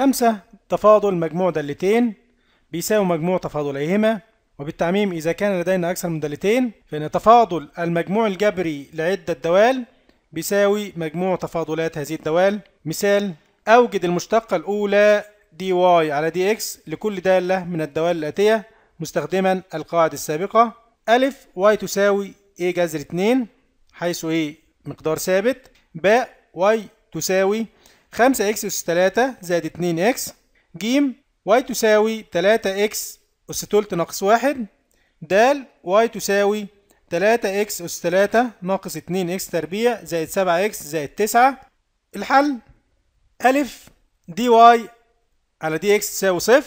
5 تفاضل مجموع دالتين بيساوي مجموع تفاضليهما، وبالتعميم إذا كان لدينا أكثر من دالتين فإن تفاضل المجموع الجبري لعدة دوال بيساوي مجموع تفاضلات هذه الدوال. مثال: أوجد المشتقة الأولى دي واي على دي اكس لكل دالة من الدوال الآتية مستخدما القاعدة السابقة. أ واي تساوي اي جذر 2 حيث اي مقدار ثابت، ب واي تساوي 5 اكس أس 3 زائد 2 اكس، ج واي تساوي 3 اكس أس تلت ناقص 1، د واي تساوي 3 اكس أس 3 ناقص 2 اكس تربيع زائد 7 اكس زائد 9. الحل: أ دي واي على دي اكس تساوي 0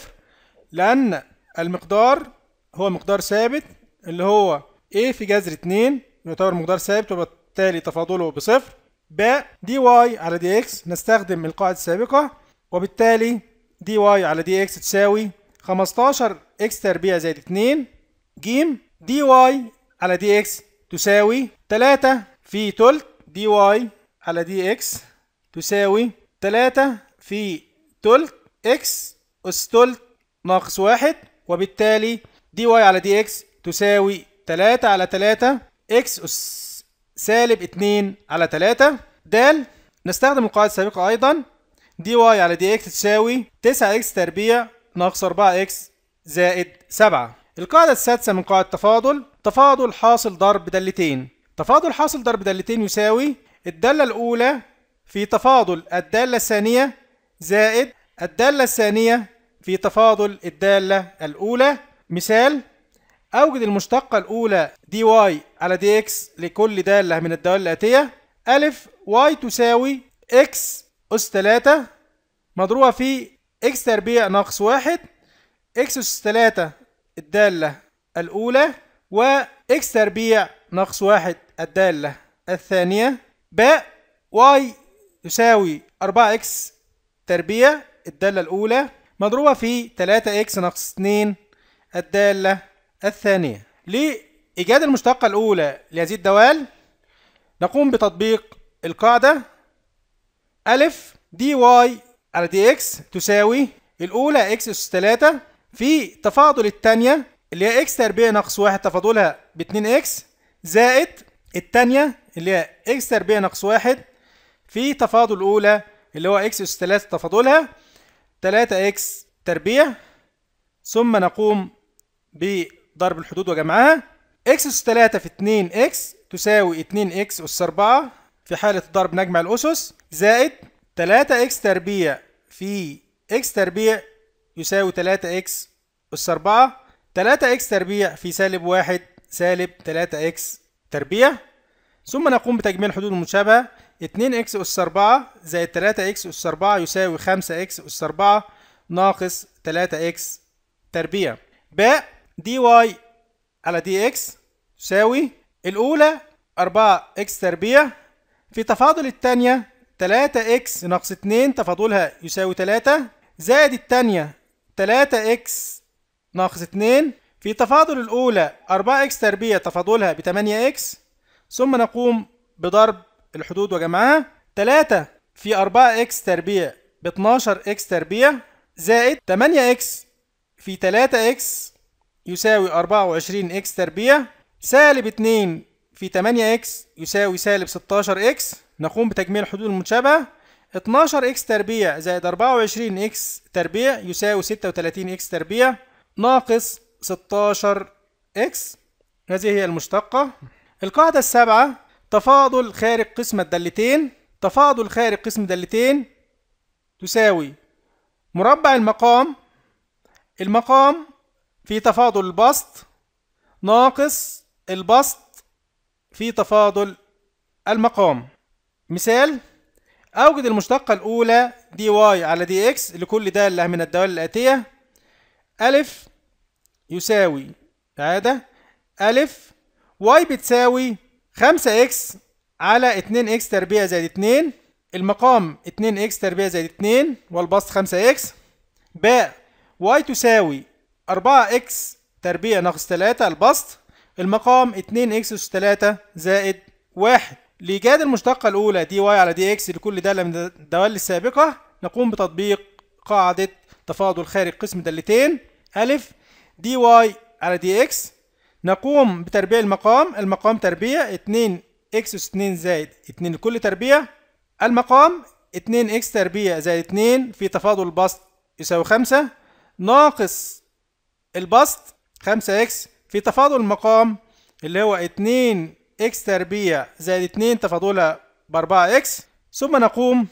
لأن المقدار هو مقدار ثابت اللي هو a في جذر 2 يعتبر مقدار ثابت وبالتالي تفاضله بصفر. ب دي واي على دي اكس نستخدم القاعدة السابقة وبالتالي دي واي على دي اكس تساوي 15 اكس تربيع زائد 2. ج دي واي على دي اكس تساوي 3 في تلت دي واي على دي اكس تساوي 3 في تلت اكس أس تلت ناقص 1، وبالتالي دي واي على دي اكس تساوي 3 على 3 اكس أس سالب 2 على 3. د نستخدم القاعدة السابقة أيضا، دي واي على دي اكس تساوي 9 اكس تربيع ناقص 4 اكس زائد 7. القاعدة السادسة من قاعدة التفاضل: تفاضل حاصل ضرب دالتين. تفاضل حاصل ضرب دالتين يساوي الدالة الأولى في تفاضل الدالة الثانية زائد الدالة الثانية في تفاضل الدالة الأولى. مثال: أوجد المشتقة الأولى دي واي على دي اكس لكل دالة من الدوال الآتية. أ واي تساوي اكس أس 3 مضروبة في اكس تربيع ناقص 1، اكس أس 3 الدالة الأولى واكس تربيع ناقص 1 الدالة الثانية. ب واي تساوي 4 اكس تربيع الدالة الأولى مضروبة في 3 اكس ناقص 2 الدالة الثانية. لإيجاد المشتقة الأولى لهذه الدوال نقوم بتطبيق القاعدة: أ دي واي على دي اكس تساوي الأولى اكس أس 3 في تفاضل الثانية اللي هي اكس تربيع ناقص 1 تفاضلها ب 2 اكس زائد الثانية اللي هي اكس تربيع ناقص 1 في تفاضل الأولى اللي هو اكس أس 3 تفاضلها 3 اكس تربيع، ثم نقوم بضرب الحدود وجمعها. اكس أس 3 في 2 اكس تساوي 2 اكس أس 4 في حالة الضرب نجمع الأسس، زائد 3 اكس تربيع في اكس تربيع يساوي 3 اكس أس 4، 3 اكس تربيع في سالب 1 سالب 3 اكس تربيع، ثم نقوم بتجميع الحدود المشابهة. 2 اكس أس 4 زائد 3 اكس أس 4 يساوي 5 اكس أس 4 ناقص 3 اكس تربيع. ب دي واي على دي اكس تساوي الأولى 4 اكس تربيع في تفاضل الثانية 3 اكس ناقص 2 تفاضلها يساوي 3 زائد الثانية 3 اكس ناقص 2 في تفاضل الأولى 4 اكس تربيع تفاضلها ب 8 اكس، ثم نقوم بضرب الحدود وجمعها. 3 في 4 اكس تربيع ب 12 اكس تربيع زائد 8 اكس في 3 اكس يساوي 24 اكس تربيع، سالب 2 في 8 اكس يساوي سالب 16 اكس. نقوم بتجميع الحدود المتشابهة. 12 اكس تربيع زائد 24 اكس تربيع يساوي 36 اكس تربيع ناقص 16 اكس. هذه هي المشتقة. القاعدة السابعة: تفاضل خارج قسم الدالتين. تفاضل خارج قسم الدالتين تساوي مربع المقام في تفاضل البسط ناقص البسط في تفاضل المقام. مثال: أوجد المشتقة الأولى دي واي على دي اكس لكل دالة من الدوال الآتية. أ يساوي عادة أ واي بتساوي 5 اكس على 2 اكس تربيع زائد 2، المقام 2 اكس تربيع زائد 2 والبسط 5 اكس. ب واي تساوي 4 اكس تربيع ناقص 3 البسط، المقام 2 اكس أس 3 زائد 1. لإيجاد المشتقة الأولى دي واي على دي اكس لكل دالة من الدوال السابقة نقوم بتطبيق قاعدة تفاضل خارج قسم دالتين ألف دي واي على دي إكس. نقوم بتربيع المقام، المقام تربيع 2 إكس أس 2 زائد 2 لكل تربيع، المقام 2 إكس تربيع زائد 2 في تفاضل البسط يساوي 5 ناقص البسط 5 إكس في تفاضل المقام اللي هو 2 إكس تربيع زائد 2 تفاضلها ب 4 إكس. ثم نقوم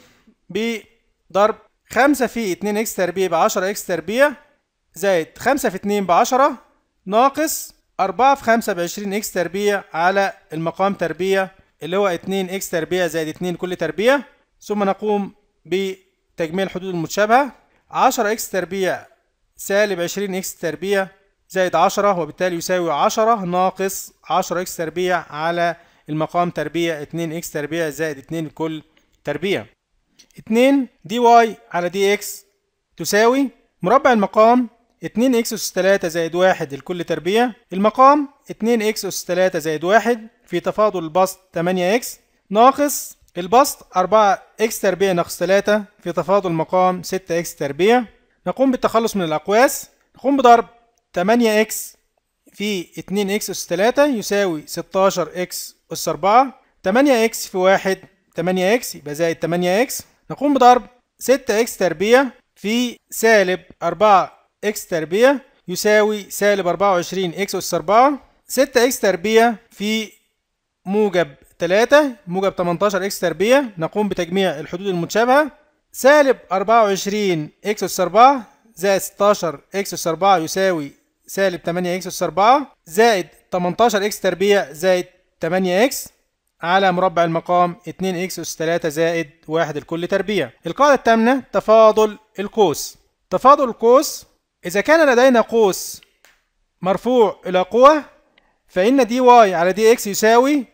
بضرب 5 في 2 إكس تربيع ب 10 إكس تربيع زائد 5 في 2 ب 10 ناقص 4 في 5 ب 20 إكس تربيع على المقام تربيع اللي هو 2 إكس تربيع زائد 2 كل تربيع. ثم نقوم بتجميع الحدود المتشابهة 10 إكس تربيع سالب 20 إكس تربيع زائد 10 وبالتالي يساوي 10 ناقص 10 إكس تربيع على المقام تربيع 2 إكس تربيع زائد 2 كل تربيع. 2 دي واي على دي إكس تساوي مربع المقام 2 إكس أس 3 زائد 1 لكل تربيع، المقام 2 إكس أس 3 زائد 1 في تفاضل البسط 8 إكس ناقص البسط 4 إكس تربيع ناقص 3 في تفاضل المقام 6 إكس تربيع. نقوم بالتخلص من الأقواس، نقوم بضرب 8 إكس في 2 إكس أس 3 يساوي 16 إكس أس 4، 8 إكس في 1 8 إكس يبقى زائد 8 إكس. نقوم بضرب 6 إكس تربيع في سالب 4 إكس تربيع يساوي سالب 24 إكس أس 4، 6 إكس تربيع في موجب 3 موجب 18 إكس تربيع. نقوم بتجميع الحدود المتشابهة سالب 24 إكس أس 4 زائد 16 إكس أس 4 يساوي سالب 8 إكس أس 4 زائد 18 إكس تربيع زائد 8 إكس على مربع المقام 2 إكس أس 3 زائد 1 لكل تربيع. القاعدة الثامنة تفاضل القوس. تفاضل القوس إذا كان لدينا قوس مرفوع إلى قوة فإن دي واي على دي إكس يساوي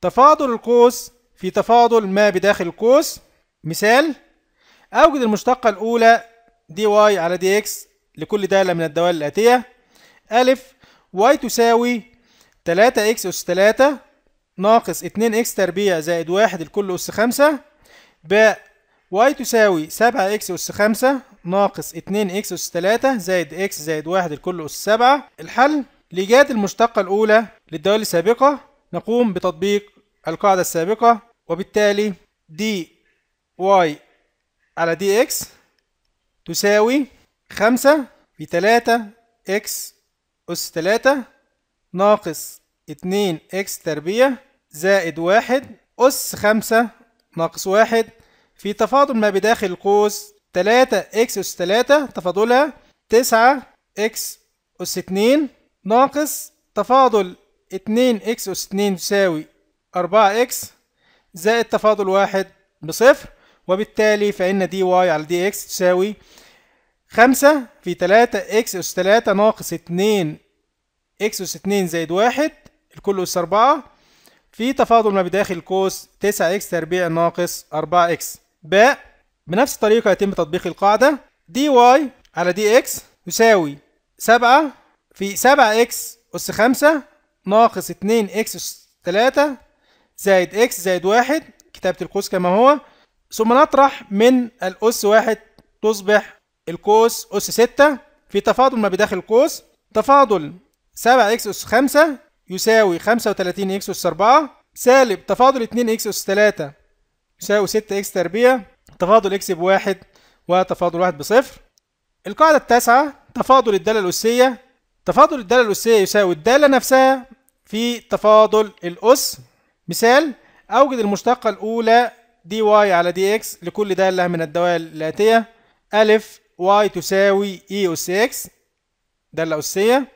تفاضل القوس في تفاضل ما بداخل القوس. مثال: أوجد المشتقة الأولى دي واي على دي إكس لكل دالة من الدوال الآتية. ألف واي تساوي 3 إكس أس 3 ناقص 2 إكس تربيع زائد 1 لكل أس 5. باء واي تساوي 7 إكس أس 5 ناقص 2 إكس أس 3 زائد إكس زائد 1 لكل أس 7. الحل: لإيجاد المشتقة الأولى للدوال السابقة نقوم بتطبيق القاعدة السابقة، وبالتالي دي واي على دي إكس تساوي 5 في 3 إكس أس 3 ناقص 2 إكس تربيع زائد 1 أس 5 ناقص 1 في تفاضل ما بداخل القوس 3 إكس أس 3 تفاضلها 9 إكس أس 2 ناقص تفاضل 2 إكس أس 2 تساوي 4 إكس زائد تفاضل 1 بصفر، وبالتالي فإن دي واي على دي إكس تساوي 5 في 3 إكس أس 3 ناقص 2 إكس أس 2 زائد 1 الكل أس 4 في تفاضل ما بداخل القوس 9 إكس تربيع ناقص 4 إكس. باء بنفس الطريقة يتم تطبيق القاعدة دي واي على دي إكس يساوي 7 في 7 إكس أس 5 ناقص 2 إكس أس 3 زائد إكس زائد 1 كتابة القوس كما هو. ثم نطرح من الأس 1 تصبح القوس أس 6 في تفاضل ما بداخل القوس تفاضل 7 إكس أس 5 يساوي 35 إكس أس 4 سالب تفاضل 2 إكس أس 3 يساوي 6 إكس تربيع تفاضل إكس ب1 وتفاضل 1 بصفر. القاعدة التاسعة تفاضل الدالة الأسية. تفاضل الدالة الأسية يساوي الدالة نفسها في تفاضل الأس. مثال: أوجد المشتقة الأولى دي واي على دي إكس لكل دالة من الدوال الآتية. ألف واي تساوي إي أس إكس دالة أسية،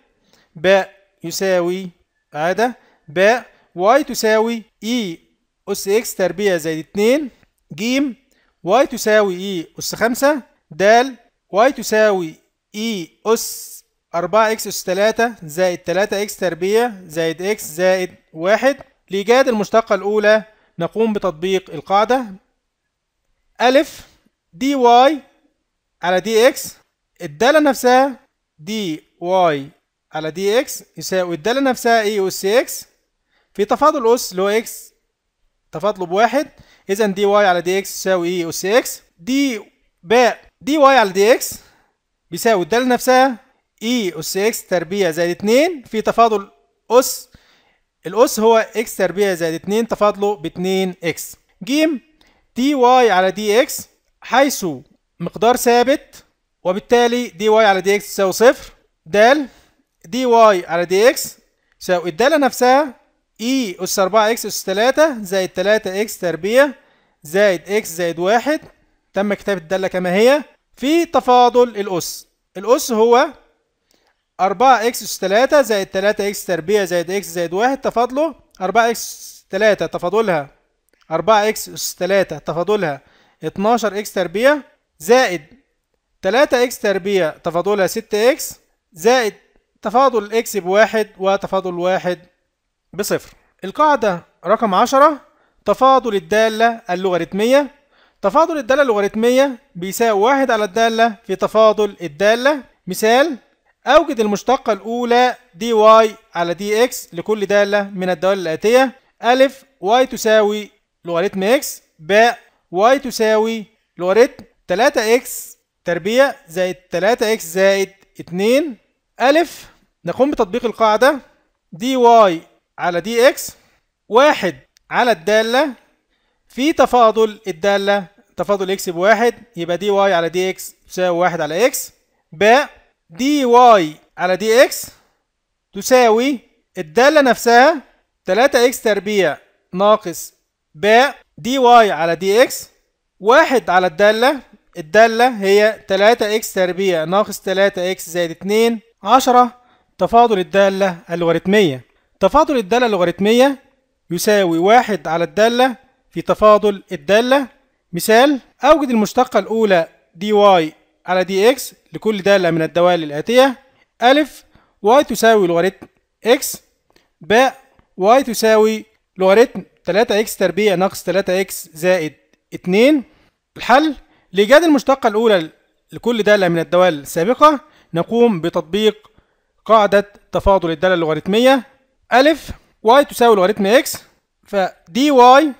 باء يساوي عادة باء واي تساوي إي أس إكس تربيع زائد 2، جيم واي تساوي إي أس 5، دال واي تساوي إي أس 4 إكس أس 3 زائد 3 إكس تربيع زائد إكس زائد 1. لإيجاد المشتقة الأولى نقوم بتطبيق القاعدة ألف دي واي على دي إكس الدالة نفسها دي واي على دي إكس يساوي الدالة نفسها إي أس إكس في تفاضل أس اللي هو إكس تفاضله ب1، إذا دي واي على دي إكس يساوي إي أس إكس. دي باء دي واي على دي اكس بيساوي الداله نفسها اي اس اكس تربيع زائد 2 في تفاضل اس، الاس هو اكس تربيع زائد 2 تفاضله ب 2 اكس. ج دي واي على دي اكس حيث مقدار ثابت وبالتالي دي واي على دي اكس تساوي صفر. د دي واي على دي اكس تساوي الداله نفسها اي اس 4 اكس اس 3 زائد 3 اكس تربيع زائد اكس زائد 1. تم كتابه الداله كما هي في تفاضل الاس، الاس هو 4 اكس اس 3 زائد 3 اكس تربيع زائد اكس زائد 1 تفاضله 4 اكس 3 تفاضلها 4 اكس اس 3 تفاضلها 12 اكس تربيع زائد 3 اكس تربيع تفاضلها 6 اكس زائد تفاضل اكس بواحد وتفاضل واحد بصفر. القاعدة رقم 10 تفاضل الدالة اللوغاريتمية. تفاضل الدالة اللوغاريتمية بيساوي 1 على الدالة في تفاضل الدالة. مثال: أوجد المشتقة الأولى دي واي على دي اكس لكل دالة من الدوال الآتية: أ واي تساوي لوغاريتم اكس، ب واي تساوي لوغاريتم 3 اكس تربيع زائد 3 اكس زائد 2. ألف نقوم بتطبيق القاعدة دي واي على دي اكس 1 على الدالة في تفاضل الدالة، تفاضل اكس بواحد، يبقى دي واي على دي اكس تساوي 1 على اكس. ب دي واي على دي اكس تساوي الدالة نفسها 3 اكس تربيع ناقص ب دي واي على دي اكس 1 على الدالة، الدالة هي 3 اكس تربيع ناقص 3 اكس زائد 2. 10 تفاضل الدالة اللوغاريتمية. تفاضل الدالة اللوغاريتمية يساوي 1 على الدالة في تفاضل الدالة. مثال: أوجد المشتقة الأولى دي واي على دي اكس لكل دالة من الدوال الآتية: أ واي تساوي لوغاريتم اكس، ب واي تساوي لوغاريتم 3 اكس تربيع ناقص 3 اكس زائد 2. الحل: لإيجاد المشتقة الأولى لكل دالة من الدوال السابقة نقوم بتطبيق قاعدة تفاضل الدالة اللوغاريتمية. أ واي تساوي لوغاريتم اكس، فدي واي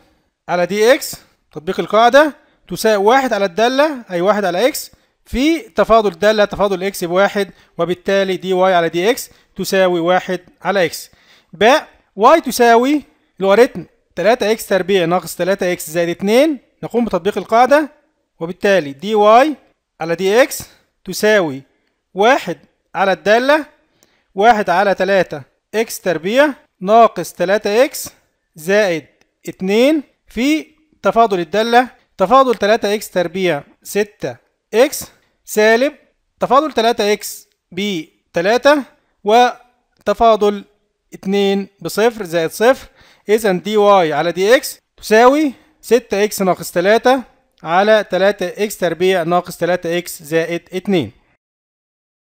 على دي اكس تطبيق القاعدة تساوي 1 على الدالة أي 1 على اكس في تفاضل الدالة، تفاضل اكس بواحد، وبالتالي دي واي على دي اكس تساوي 1 على اكس. ب واي تساوي لوغاريتم 3 اكس تربيع ناقص 3 اكس زائد 2 نقوم بتطبيق القاعدة، وبالتالي دي واي على دي اكس تساوي 1 على الدالة 1 على 3 اكس تربيع ناقص 3 اكس زائد 2 في تفاضل الدالة، تفاضل 3 اكس تربيع 6 اكس سالب تفاضل 3 اكس ب 3 وتفاضل 2 بصفر زائد صفر. اذا دي واي على دي اكس تساوي 6 اكس ناقص 3 على 3 اكس تربيع ناقص 3 اكس زائد 2.